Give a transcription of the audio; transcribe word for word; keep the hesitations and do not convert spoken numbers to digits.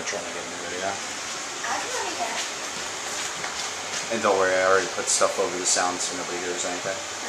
I'm trying to get in the video. I don't want to get it. And don't worry, I already put stuff over the sound so nobody hears anything.